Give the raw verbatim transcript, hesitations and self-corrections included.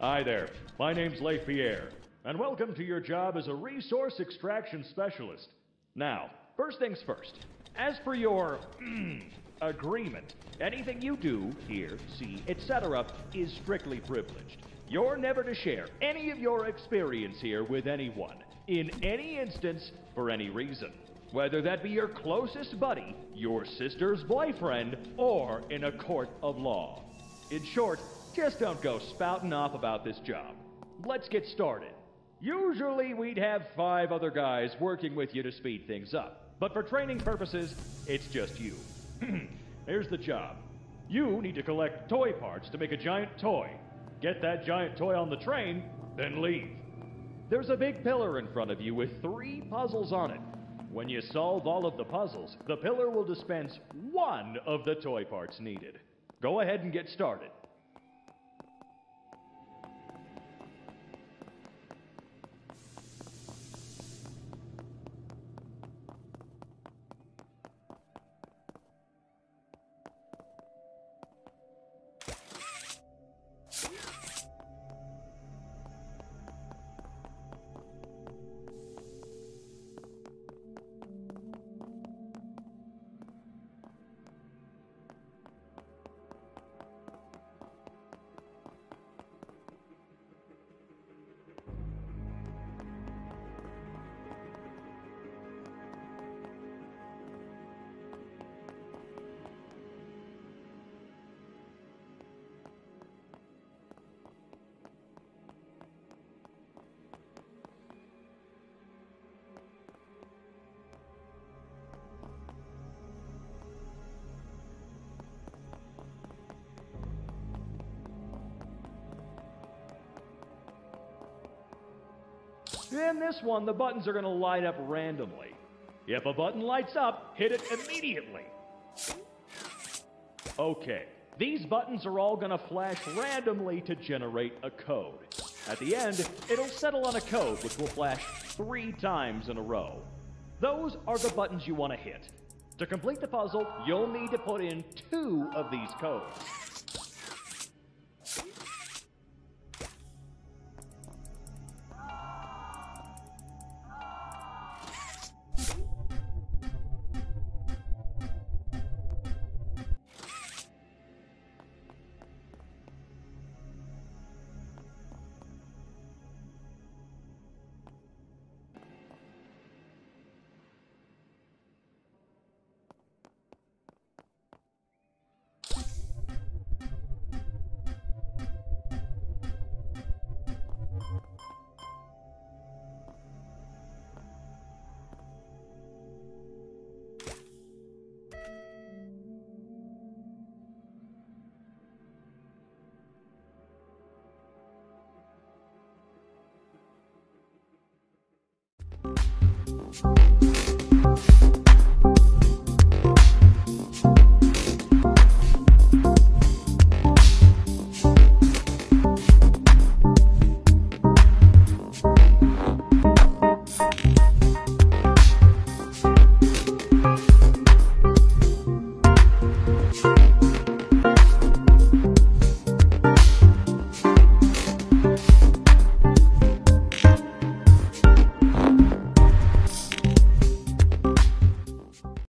Hi there, my name's Leif Pierre, and welcome to your job as a resource extraction specialist. Now, first things first, as per your agreement, anything you do, hear, see, et cetera is strictly privileged. You're never to share any of your experience here with anyone, in any instance, for any reason. Whether that be your closest buddy, your sister's boyfriend, or in a court of law. In short, just don't go spouting off about this job. Let's get started. Usually we'd have five other guys working with you to speed things up, but for training purposes, it's just you. Here's the job. You need to collect toy parts to make a giant toy. Get that giant toy on the train, then leave. There's a big pillar in front of you with three puzzles on it. When you solve all of the puzzles, the pillar will dispense one of the toy parts needed. Go ahead and get started. In this one, the buttons are going to light up randomly. If a button lights up, hit it immediately. Okay, these buttons are all going to flash randomly to generate a code. At the end, it'll settle on a code which will flash three times in a row. Those are the buttons you want to hit. To complete the puzzle, you'll need to put in two of these codes. Thank you.